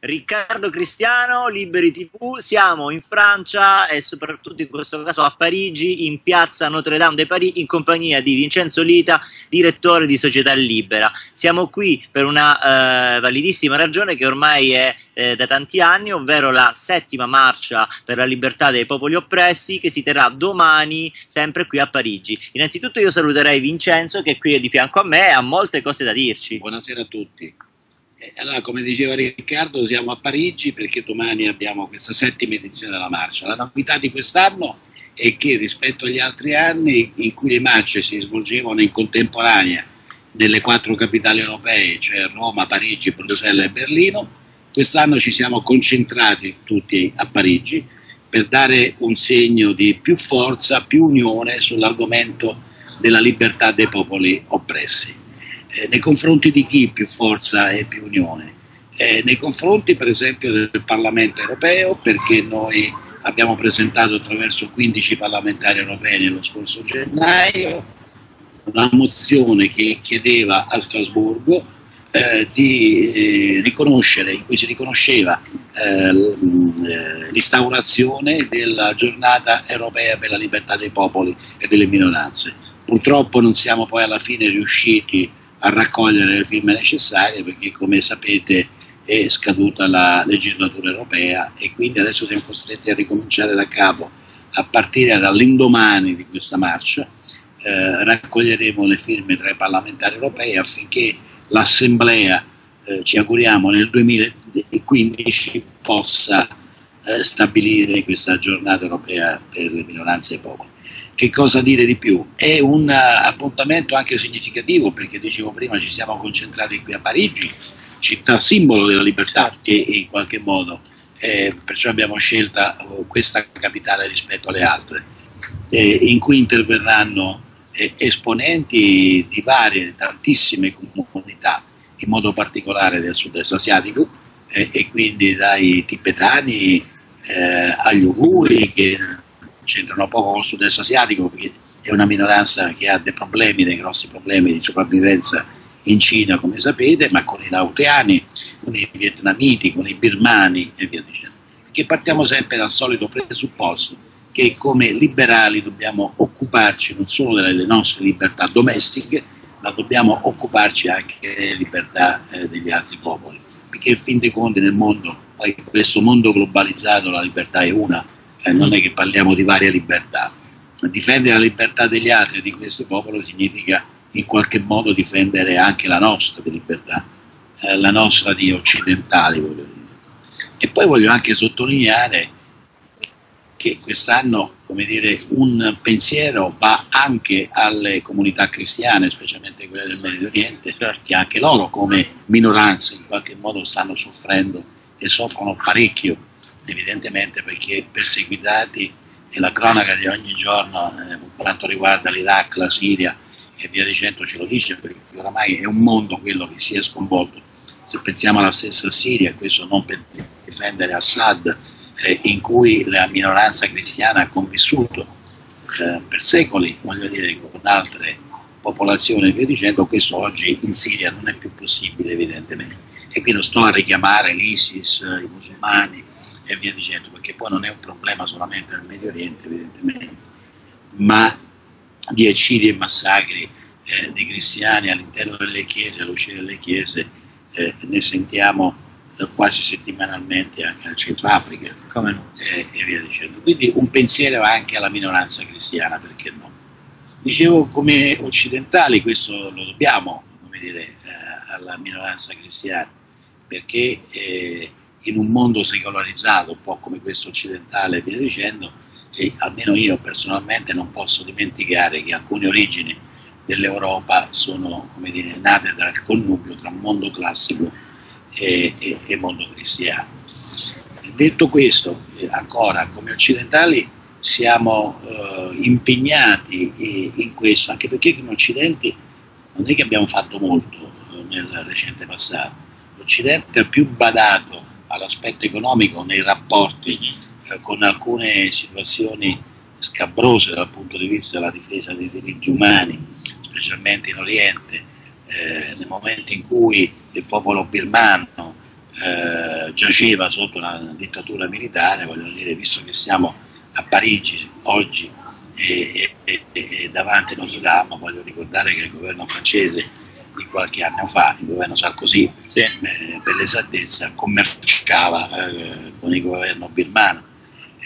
Riccardo Cristiano, Liberi TV, siamo in Francia e soprattutto in questo caso a Parigi, in piazza Notre Dame de Paris, in compagnia di Vincenzo Olita, direttore di Società Libera. Siamo qui per una validissima ragione che ormai è da tanti anni, ovvero la 7ª marcia per la libertà dei popoli oppressi che si terrà domani sempre qui a Parigi. Innanzitutto io saluterei Vincenzo che qui è di fianco a me e ha molte cose da dirci. Buonasera a tutti. Allora, come diceva Riccardo, siamo a Parigi perché domani abbiamo questa 7ª edizione della marcia. La novità di quest'anno è che rispetto agli altri anni in cui le marce si svolgevano in contemporanea nelle 4 capitali europee, cioè Roma, Parigi, Bruxelles e Berlino, quest'anno ci siamo concentrati tutti a Parigi per dare un segno di più forza, più unione sull'argomento della libertà dei popoli oppressi. Nei confronti di chi più forza e più unione? Nei confronti per esempio del Parlamento europeo, perché noi abbiamo presentato attraverso 15 parlamentari europei nello scorso gennaio una mozione che chiedeva a Strasburgo in cui si riconosceva l'instaurazione della giornata europea per la libertà dei popoli e delle minoranze. Purtroppo non siamo poi alla fine riusciti a raccogliere le firme necessarie perché, come sapete, è scaduta la legislatura europea e quindi adesso siamo costretti a ricominciare da capo. A partire dall'indomani di questa marcia raccoglieremo le firme tra i parlamentari europei affinché l'Assemblea, ci auguriamo nel 2015, possa stabilire questa giornata europea per le minoranze e i popoli. Che cosa dire di più? È un appuntamento anche significativo perché, dicevo prima, ci siamo concentrati qui a Parigi, città simbolo della libertà e in qualche modo perciò abbiamo scelta questa capitale rispetto alle altre, in cui interverranno esponenti di varie, tantissime comunità, in modo particolare del sud-est asiatico e quindi dai tibetani agli uiguri, che c'entrano poco con il sud-est asiatico perché è una minoranza che ha dei problemi, dei grossi problemi di sopravvivenza in Cina, come sapete, ma con i laotiani, con i vietnamiti, con i birmani e via dicendo. Perché partiamo sempre dal solito presupposto che come liberali dobbiamo occuparci non solo delle nostre libertà domestiche, ma dobbiamo occuparci anche delle libertà degli altri popoli, perché in fin dei conti nel mondo, in questo mondo globalizzato, la libertà è una. Non è che parliamo di varie libertà. Difendere la libertà degli altri, di questo popolo, significa in qualche modo difendere anche la nostra di libertà, la nostra di occidentali, voglio dire. E poi voglio anche sottolineare che quest'anno, come dire, un pensiero va anche alle comunità cristiane, specialmente quelle del Medio Oriente, che anche loro come minoranze in qualche modo stanno soffrendo e soffrono parecchio, evidentemente perché perseguitati, e la cronaca di ogni giorno per quanto riguarda l'Iraq, la Siria e via dicendo ce lo dice, perché oramai è un mondo quello che si è sconvolto. Se pensiamo alla stessa Siria, questo non per difendere Assad, in cui la minoranza cristiana ha convissuto per secoli, voglio dire, con altre popolazioni e via dicendo, questo oggi in Siria non è più possibile evidentemente. E qui non sto a richiamare l'ISIS, i musulmani e via dicendo, perché poi non è un problema solamente del Medio Oriente evidentemente, ma di eccidi e massacri di cristiani all'interno delle chiese, all'uscita delle chiese, ne sentiamo quasi settimanalmente anche nel Centro Africa. Come no? E via dicendo. Quindi un pensiero anche alla minoranza cristiana, perché no? Dicevo, come occidentali questo lo dobbiamo, come dire, alla minoranza cristiana, perché in un mondo secolarizzato, un po' come questo occidentale e via dicendo, e almeno io personalmente non posso dimenticare che alcune origini dell'Europa sono, come dire, nate dal connubio tra mondo classico e mondo cristiano. Detto questo, ancora come occidentali siamo impegnati in questo, anche perché in Occidente non è che abbiamo fatto molto nel recente passato. L'Occidente ha più badato all'aspetto economico nei rapporti con alcune situazioni scabrose dal punto di vista della difesa dei diritti umani, specialmente in Oriente, nel momento in cui il popolo birmano giaceva sotto una dittatura militare, voglio dire, visto che siamo a Parigi oggi e davanti a Notre Dame, voglio ricordare che il governo francese di qualche anno fa, il governo Sarkozy, sì, per l'esattezza, commerciava con il governo birmano,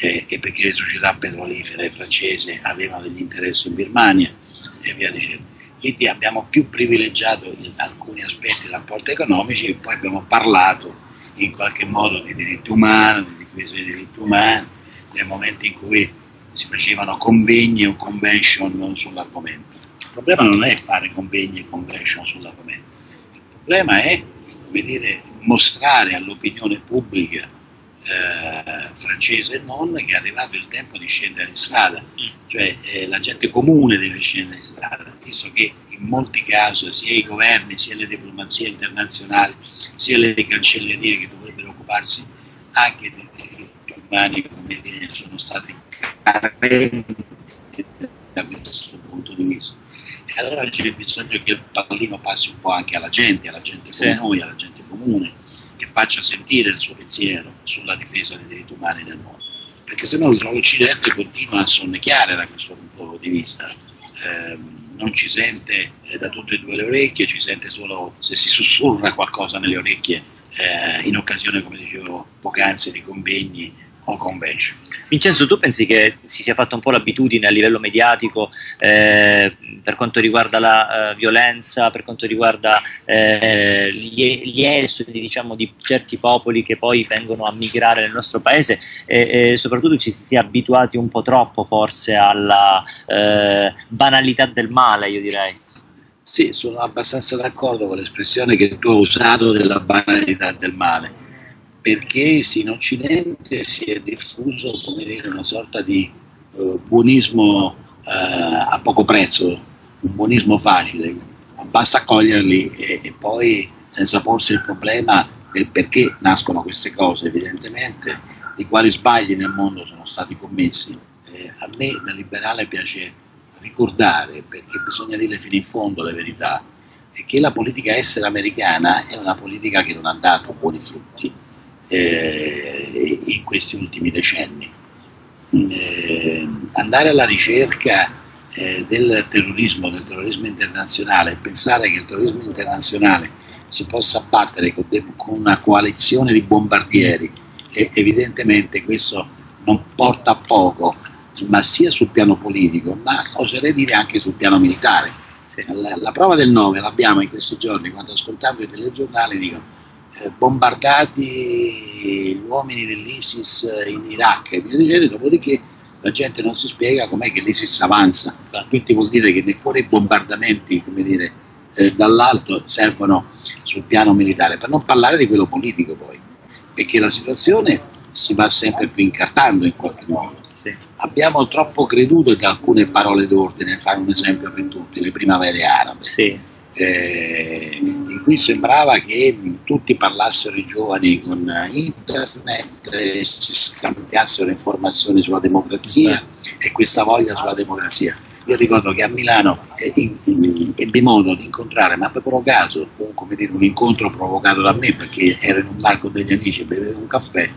e perché le società petrolifere francesi avevano degli interessi in Birmania e via dicendo. Quindi abbiamo più privilegiato in alcuni aspetti i rapporti economici e poi abbiamo parlato in qualche modo di diritti umani, di difesa dei diritti umani, nel momento in cui si facevano convegni o convention sull'argomento. Il problema non è fare convegni e convention sull'argomento, il problema è, come dire, mostrare all'opinione pubblica francese e non, che è arrivato il tempo di scendere in strada, cioè la gente comune deve scendere in strada, visto che in molti casi sia i governi, sia le diplomazie internazionali, sia le cancellerie che dovrebbero occuparsi anche dei diritti umani, come dire, sono stati carenti da questo punto di vista. E allora c'è bisogno che il pallino passi un po' anche alla gente come noi, alla gente comune, che faccia sentire il suo pensiero sulla difesa dei diritti umani nel mondo, perché sennò l'Occidente continua a sonnecchiare da questo punto di vista, non ci sente da tutte e due le orecchie, ci sente solo se si sussurra qualcosa nelle orecchie in occasione, come dicevo poc'anzi, di convegni o convention. Vincenzo, tu pensi che si sia fatta un po' l'abitudine a livello mediatico per quanto riguarda la violenza, per quanto riguarda gli esodi, diciamo, di certi popoli che poi vengono a migrare nel nostro paese, e soprattutto ci si sia abituati un po' troppo forse alla banalità del male, io direi? Sì, sono abbastanza d'accordo con l'espressione che tu hai usato della banalità del male, perché in Occidente si è diffuso, come dire, una sorta di buonismo a poco prezzo, un buonismo facile, basta accoglierli e poi senza porsi il problema del perché nascono queste cose, evidentemente, di quali sbagli nel mondo sono stati commessi. A me da liberale piace ricordare, perché bisogna dire fino in fondo la verità, che la politica estera americana è una politica che non ha dato buoni frutti in questi ultimi decenni. Andare alla ricerca del terrorismo internazionale, e pensare che il terrorismo internazionale si possa abbattere con una coalizione di bombardieri, evidentemente questo non porta a poco, ma sia sul piano politico, ma oserei dire anche sul piano militare. La prova del 9 l'abbiamo in questi giorni, quando ascoltavo i telegiornali dicono bombardati gli uomini dell'ISIS in Iraq e via dicendo, dopodiché la gente non si spiega com'è che l'ISIS avanza. Quindi vuol dire che neppure i bombardamenti, come dire, dall'alto servono sul piano militare, per non parlare di quello politico poi, perché la situazione si va sempre più incartando in qualche modo. Abbiamo troppo creduto che alcune parole d'ordine, fare un esempio per tutti, le primavere arabe, in cui sembrava che tutti parlassero i giovani con internet, si scambiassero informazioni sulla democrazia e questa voglia sulla democrazia. Io ricordo che a Milano ebbi modo di incontrare, ma per puro caso, come dire, un incontro provocato da me, perché ero in un bar con degli amici, bevevo un caffè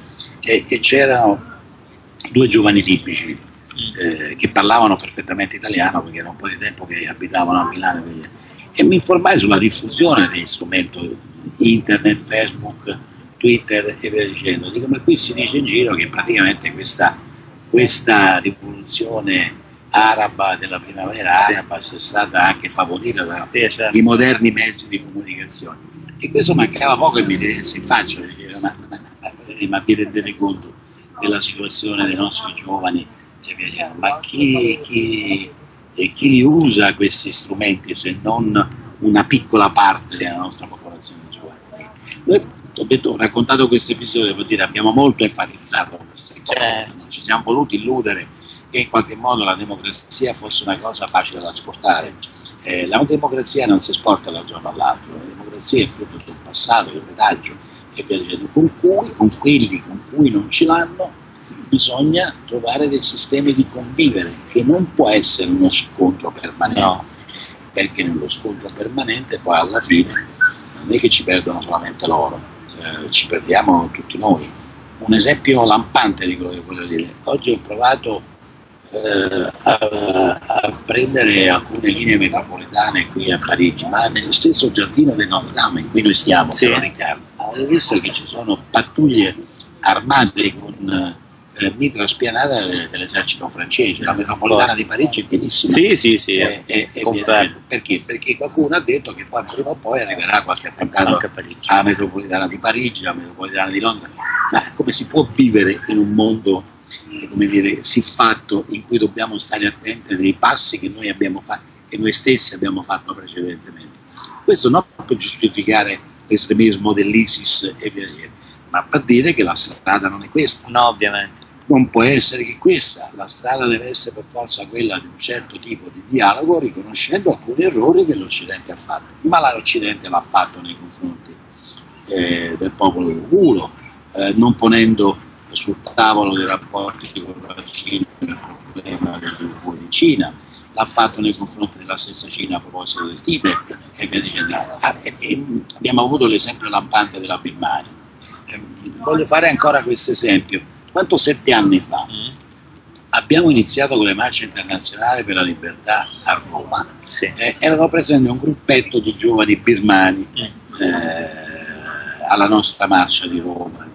e c'erano due giovani libici che parlavano perfettamente italiano, perché era un po' di tempo che abitavano a Milano, e mi informai sulla diffusione del strumento internet, Facebook, Twitter e via dicendo. Dico, ma qui si dice in giro che praticamente questa rivoluzione araba della primavera araba sia stata anche favorita dai moderni mezzi di comunicazione, e questo mancava poco e mi dicesse in faccia, ma vi rendete conto della situazione dei nostri giovani e via dicendo, ma chi li usa questi strumenti se non una piccola parte della nostra popolazione giovane? Noi, ho raccontato questo episodio per dire, abbiamo molto enfatizzato queste cose, ci siamo voluti illudere che in qualche modo la democrazia fosse una cosa facile da esportare. La democrazia non si esporta da un giorno all'altro, la democrazia è frutto del passato, del retaggio e via dicendo, con quelli con cui non ce l'hanno bisogna trovare dei sistemi di convivere, che non può essere uno scontro permanente, perché nello scontro permanente poi alla fine non è che ci perdono solamente loro, ci perdiamo tutti noi. Un esempio lampante di quello che voglio dire: oggi ho provato a prendere alcune linee metropolitane qui a Parigi, ma nello stesso giardino del Notre Dame in cui noi stiamo, sì, Riccardo, avevo visto che ci sono pattuglie armate con mitra spianata dell'esercito francese. La metropolitana di Parigi è pienissima. Sì, sì, sì. Perché? Perché qualcuno ha detto che poi prima o poi arriverà qualche attentato alla metropolitana di Parigi, alla metropolitana di Londra. Ma come si può vivere in un mondo, come dire, siffatto, in cui dobbiamo stare attenti ai passi che noi abbiamo fatto, che noi stessi abbiamo fatto precedentemente? Questo non per giustificare l'estremismo dell'ISIS e via via, ma per dire che la strada non è questa. No, ovviamente. Non può essere che questa, la strada deve essere per forza quella di un certo tipo di dialogo, riconoscendo alcuni errori che l'Occidente ha fatto. Ma l'Occidente l'ha fatto nei confronti del popolo uiguro, non ponendo sul tavolo dei rapporti con la Cina il problema dell'uiguro in Cina, l'ha fatto nei confronti della stessa Cina a proposito del Tibet e via dicendo. Abbiamo avuto l'esempio lampante della Birmania. Voglio fare ancora questo esempio. Quanto 7 anni fa abbiamo iniziato con le marce internazionali per la libertà a Roma, sì. Erano presenti un gruppetto di giovani birmani alla nostra marcia di Roma,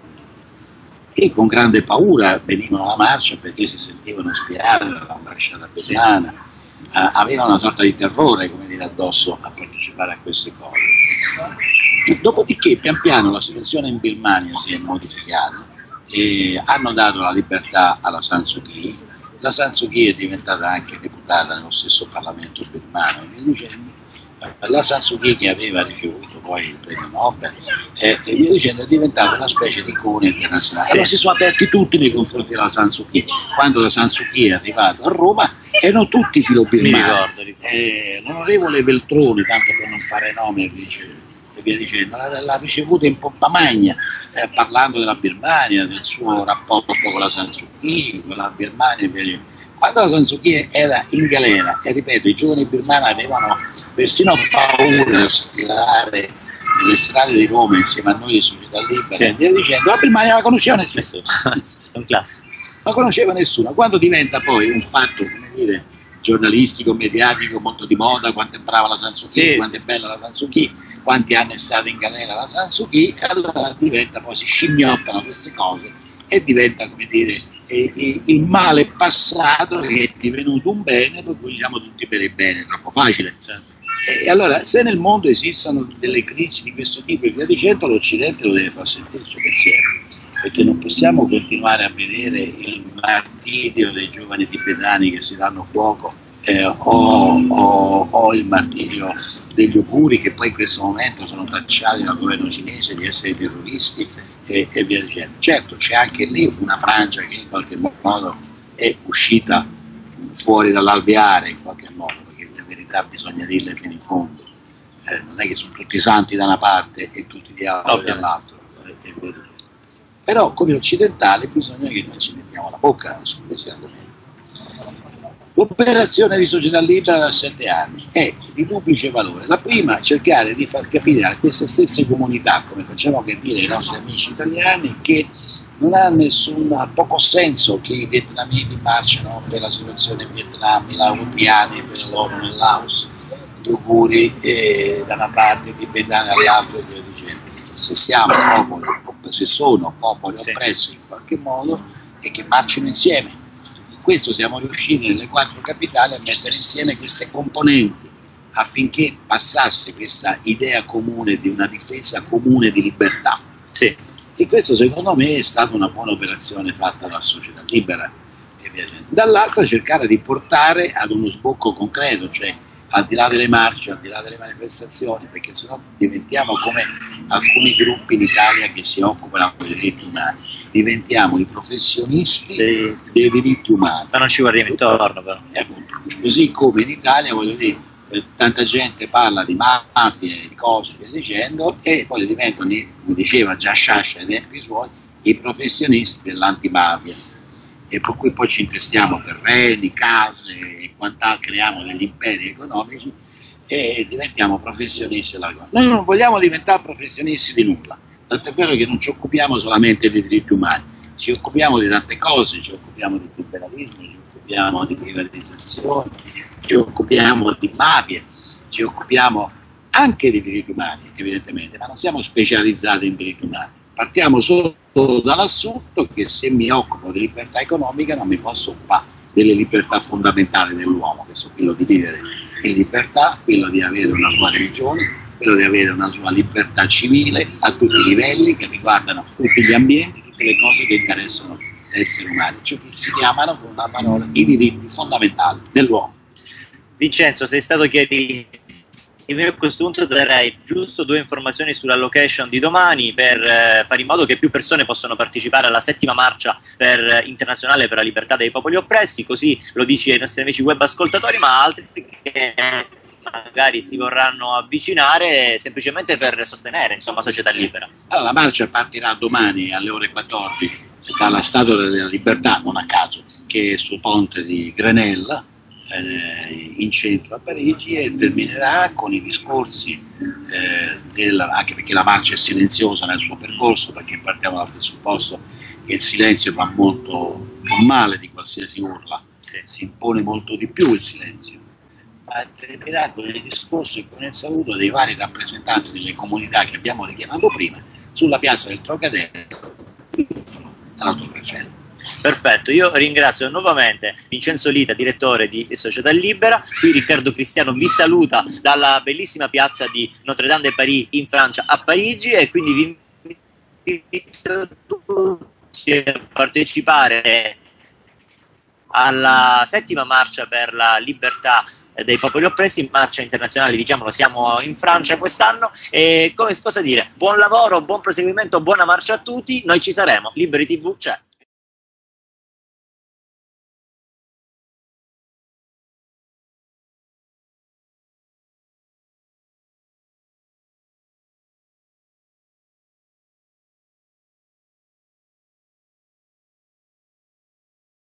che con grande paura venivano alla marcia perché si sentivano spiati dall'ambasciata birmana, sì. Avevano una sorta di terrore, come dire, addosso a partecipare a queste cose. Dopodiché pian piano la situazione in Birmania si è modificata e hanno dato la libertà alla San Suu Kyi. La San Suu Kyi è diventata anche deputata nello stesso Parlamento birmano. La San Suu Kyi, che aveva ricevuto poi il premio Nobel, e via dicendo, è diventata una specie di icona internazionale. Allora si sono aperti tutti nei confronti della San Suu Kyi. Quando la San Suu Kyi è arrivata a Roma erano tutti filobirmani. L'onorevole Veltroni, tanto per non fare nome, dice, e via dicendo, l'ha ricevuta in pompa magna, parlando della Birmania, del suo rapporto con la San Suu Kyi, con la Birmania e via dicendo. Quando la San Suu Kyi era in galera, e ripeto, i giovani birmani avevano persino paura di sfilare le strade di Roma insieme a noi di Società Libera, sì, e via dicendo, la Birmania la conosceva nessuno, la conosceva nessuno. Quando diventa poi un fatto, come dire, giornalistico, mediatico, molto di moda, quanto è brava la San Suu Kyi, sì, quanto è bella la San Suu Kyi, quanti anni è stata in galera la San Suu Kyi, allora diventa, poi si scimmiottano queste cose e diventa, come dire, il male passato che è divenuto un bene, per cui siamo tutti per il bene, è troppo facile. E allora, se nel mondo esistono delle crisi di questo tipo e via dicendo, l'Occidente lo deve far sentire il suo pensiero, perché non possiamo continuare a vedere il martirio dei giovani tibetani che si danno fuoco, o il martirio degli uiguri, che poi in questo momento sono tacciati dal governo cinese di essere terroristi e via dicendo. Certo, c'è anche lì una frangia che in qualche modo è uscita fuori dall'alveare, in qualche modo, perché la verità bisogna dirla fino in fondo. Non è che sono tutti santi da una parte e tutti i diavoli dall'altra. Però come occidentali bisogna che noi ci mettiamo la bocca su questi argomenti. L'operazione di Società Libera da 7 anni è di duplice valore. La prima, cercare di far capire a queste stesse comunità, come facciamo capire ai nostri amici italiani, che non ha poco senso che i vietnamiti marciano per la situazione in Vietnam, i laotiani per loro nel Laos, gli uiguri da una parte, i tibetani dall'altra e via dicendo. Se siamo popoli, se sono popoli oppressi in qualche modo, e che marciano insieme. In questo siamo riusciti nelle 4 capitali a mettere insieme queste componenti, affinché passasse questa idea comune di una difesa comune di libertà. Sì. E questo secondo me è stata una buona operazione fatta dalla Società Libera e via via. Dall'altra, cercare di portare ad uno sbocco concreto, cioè al di là delle marce, al di là delle manifestazioni, perché sennò diventiamo come alcuni gruppi d'Italia che si occupano dei diritti umani, diventiamo i professionisti dei diritti umani. Ma non ci guardiamo intorno, però. Appunto, così come in Italia, voglio dire, tanta gente parla di mafie, di cose, via dicendo, e poi diventano, come diceva già Sciascia ai tempi suoi, i professionisti dell'antimafia. E per cui poi ci intestiamo terreni, case e quant'altro, creiamo degli imperi economici e diventiamo professionisti della cosa. Noi non vogliamo diventare professionisti di nulla. Tant'è vero che non ci occupiamo solamente di diritti umani, ci occupiamo di tante cose, ci occupiamo di liberalismo, ci occupiamo di privatizzazione, ci occupiamo di mafie, ci occupiamo anche di diritti umani evidentemente, ma non siamo specializzati in diritti umani. Partiamo solo dall'assunto che se mi occupo di libertà economica non mi posso occupare delle libertà fondamentali dell'uomo, che sono quello di vivere in libertà, quello di avere una sua religione, quello di avere una sua libertà civile a tutti i livelli, che riguardano tutti gli ambienti, tutte le cose che interessano gli esseri umani, cioè che si chiamano con una parola i diritti fondamentali dell'uomo. Vincenzo, sei stato chiarissimo. Io a questo punto darei giusto due informazioni sulla location di domani per fare in modo che più persone possano partecipare alla 7ª marcia internazionale per la libertà dei popoli oppressi, così lo dici ai nostri amici web ascoltatori, ma altri che magari si vorranno avvicinare semplicemente per sostenere, insomma, Società Libera. Allora, la marcia partirà domani alle ore 14 dalla Statua della Libertà, non a caso, che è sul ponte di Grenelle, in centro a Parigi, e terminerà con i discorsi anche perché la marcia è silenziosa nel suo percorso, perché partiamo dal presupposto che il silenzio fa molto più male di qualsiasi urla, si impone molto di più il silenzio, ma terminerà con il discorso e con il saluto dei vari rappresentanti delle comunità che abbiamo richiamato prima sulla piazza del Trocadero alla Torre Eiffel. Perfetto, io ringrazio nuovamente Vincenzo Olita, direttore di Società Libera. Qui Riccardo Cristiano vi saluta dalla bellissima piazza di Notre Dame de Paris in Francia, a Parigi, e quindi vi invito tutti a partecipare alla 7ª marcia per la libertà dei popoli oppressi, marcia internazionale, diciamolo, siamo in Francia quest'anno, e come cosa dire, buon lavoro, buon proseguimento, buona marcia a tutti, noi ci saremo, Liberi TV c'è.